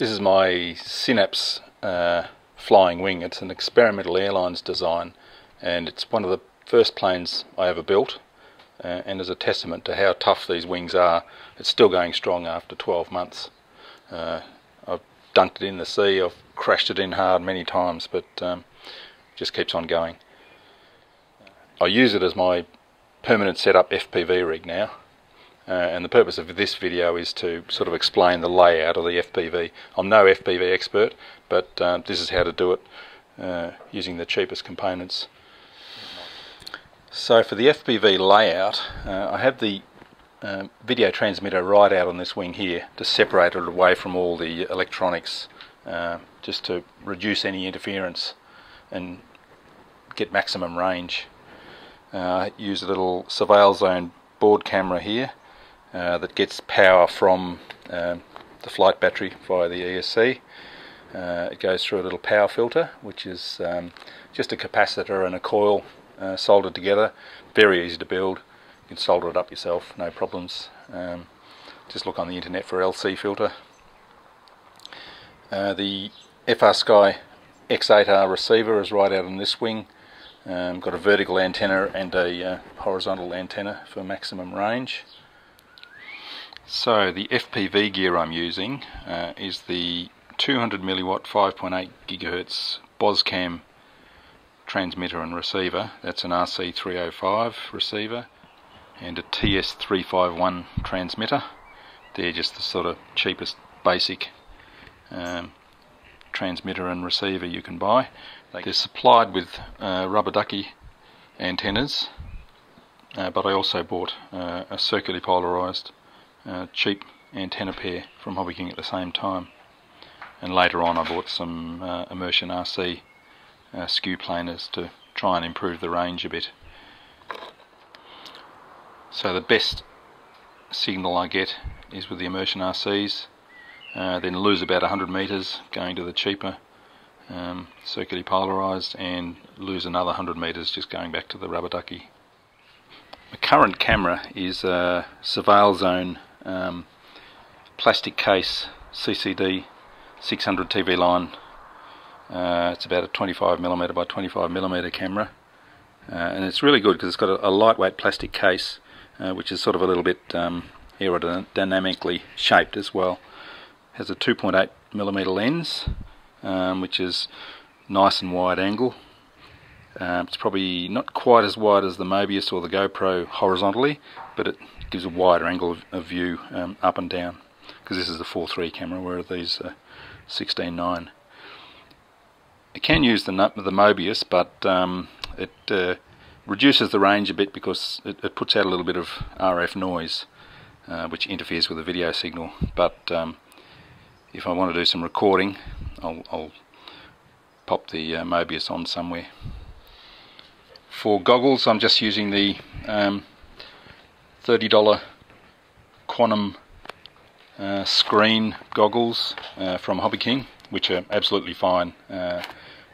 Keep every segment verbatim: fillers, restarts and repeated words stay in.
This is my Synapse uh, flying wing. It's an experimental airlines design, and it's one of the first planes I ever built, uh, and is a testament to how tough these wings are. It's still going strong after twelve months. Uh, I've dunked it in the sea, I've crashed it in hard many times, but um, it just keeps on going. I use it as my permanent setup F P V rig now, uh, and the purpose of this video is to sort of explain the layout of the F P V. I'm no F P V expert, but um, this is how to do it uh, using the cheapest components. So for the F P V layout, uh, I have the um, video transmitter right out on this wing here to separate it away from all the electronics, uh, just to reduce any interference and get maximum range. Uh, use a little Surveilzone board camera here uh, that gets power from um, the flight battery via the E S C. Uh, it goes through a little power filter, which is um, just a capacitor and a coil uh, soldered together. Very easy to build. You can solder it up yourself, no problems. Um, just look on the internet for L C filter. Uh, the FrSky X eight R receiver is right out on this wing. Um, got a vertical antenna and a uh, horizontal antenna for maximum range. So the F P V gear I'm using uh, is the two hundred milliwatt five point eight gigahertz Bozcam transmitter and receiver. That's an R C three oh five receiver and a T S three fifty-one transmitter. They're just the sort of cheapest basic um, transmitter and receiver you can buy. They're supplied with uh, rubber ducky antennas, uh, but I also bought uh, a circularly polarised uh, cheap antenna pair from HobbyKing at the same time. And later on I bought some uh, Immersion R C uh, skew planers to try and improve the range a bit. So the best signal I get is with the Immersion R Cs, uh, then lose about one hundred metres going to the cheaper Um, circularly polarised, and lose another one hundred metres just going back to the rubber ducky. The current camera is a Surveilzone um, plastic case C C D six hundred T V line. Uh, it's about a twenty-five millimetre by twenty-five millimetre camera, uh, and it's really good because it's got a, a lightweight plastic case, uh, which is sort of a little bit um, aerodynamically shaped as well. It has a two point eight millimetre lens, Um, which is nice and wide angle. Um, it's probably not quite as wide as the Mobius or the GoPro horizontally, but it gives a wider angle of, of view um, up and down, because this is the four three camera, whereas these are sixteen nine. It can use the, the Mobius, but um, it uh, reduces the range a bit because it, it puts out a little bit of R F noise, uh, which interferes with the video signal. But um, if I want to do some recording, I'll, I'll pop the uh, Mobius on somewhere. For goggles, I'm just using the um, thirty dollar Quantum uh, screen goggles uh, from HobbyKing, which are absolutely fine. Uh,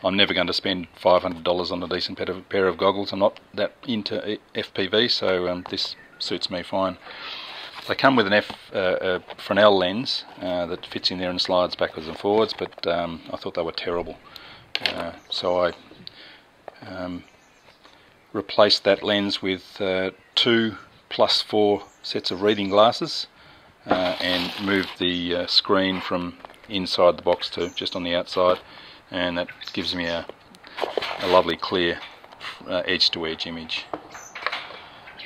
I'm never going to spend five hundred dollars on a decent pair of, pair of goggles. I'm not that into F P V, so um, this suits me fine. They come with an F, uh, uh, Fresnel lens uh, that fits in there and slides backwards and forwards, but um, I thought they were terrible. Uh, so I um, replaced that lens with uh, two plus four sets of reading glasses uh, and moved the uh, screen from inside the box to just on the outside, and that gives me a, a lovely clear uh, edge-to-edge image.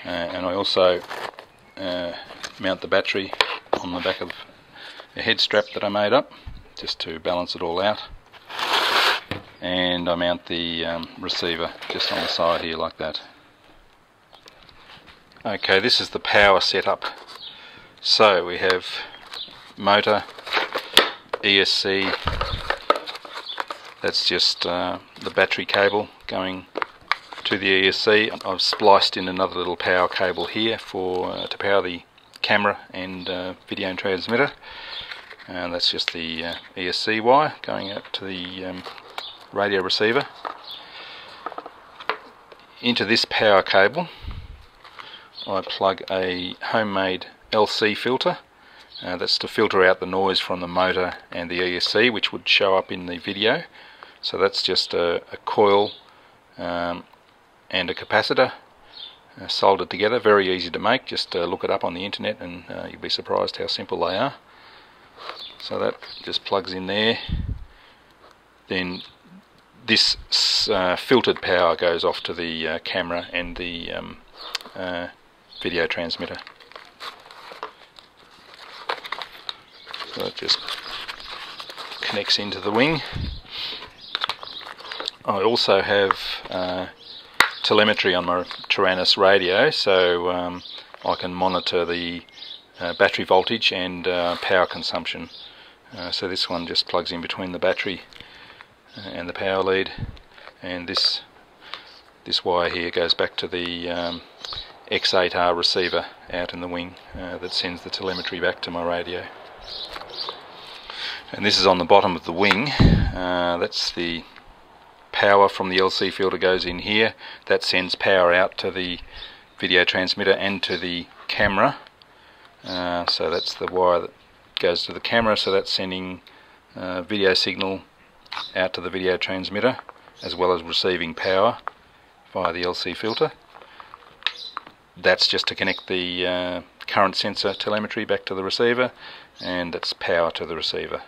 Uh, and I also uh, mount the battery on the back of a head strap that I made up just to balance it all out, and I mount the um, receiver just on the side here like that. Okay, this is the power setup. So we have motor, E S C, that's just uh, the battery cable going to the E S C. I've spliced in another little power cable here for uh, to power the camera and uh, video and transmitter, and that's just the uh, E S C wire going out to the um, radio receiver. Into this power cable I plug a homemade L C filter, Uh, that's to filter out the noise from the motor and the E S C, which would show up in the video. So that's just a, a coil um, and a capacitor uh, soldered together. Very easy to make. Just uh, look it up on the internet and uh, you'll be surprised how simple they are. So that just plugs in there. Then this uh, filtered power goes off to the uh, camera and the um, uh, video transmitter. So it just connects into the wing. I also have uh, telemetry on my Taranis radio, so um, I can monitor the uh, battery voltage and uh, power consumption. Uh, so this one just plugs in between the battery and the power lead, and this this wire here goes back to the um, X eight R receiver out in the wing uh, that sends the telemetry back to my radio. And this is on the bottom of the wing. Uh, that's the power from the L C filter goes in here. That sends power out to the video transmitter and to the camera. Uh, so that's the wire that goes to the camera, so that's sending uh, video signal out to the video transmitter, as well as receiving power via the L C filter. That's just to connect the uh, current sensor telemetry back to the receiver, and that's power to the receiver.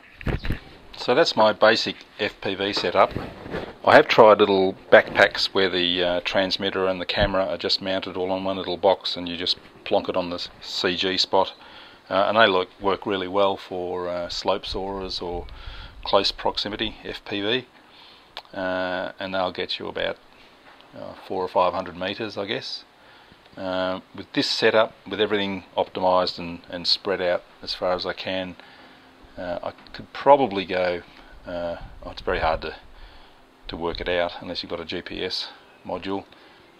So that's my basic F P V setup. I have tried little backpacks where the uh, transmitter and the camera are just mounted all on one little box, and you just plonk it on the C G spot, uh, and they look, work really well for uh, slope soarers or close proximity F P V, uh, and they'll get you about uh, four or five hundred meters, I guess. Uh, with this setup, with everything optimized and, and spread out as far as I can, uh, I could probably go, uh, oh, it's very hard to, to work it out unless you've got a G P S module,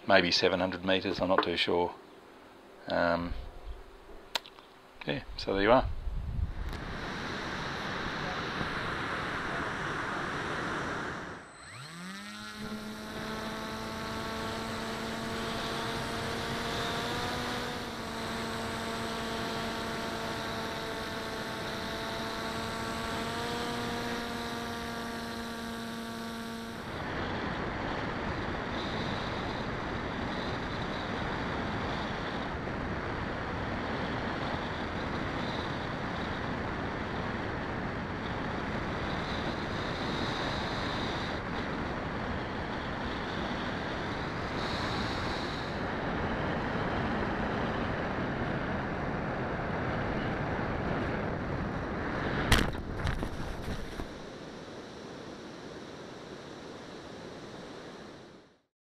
maybe seven hundred meters, I'm not too sure. Um, yeah, so there you are.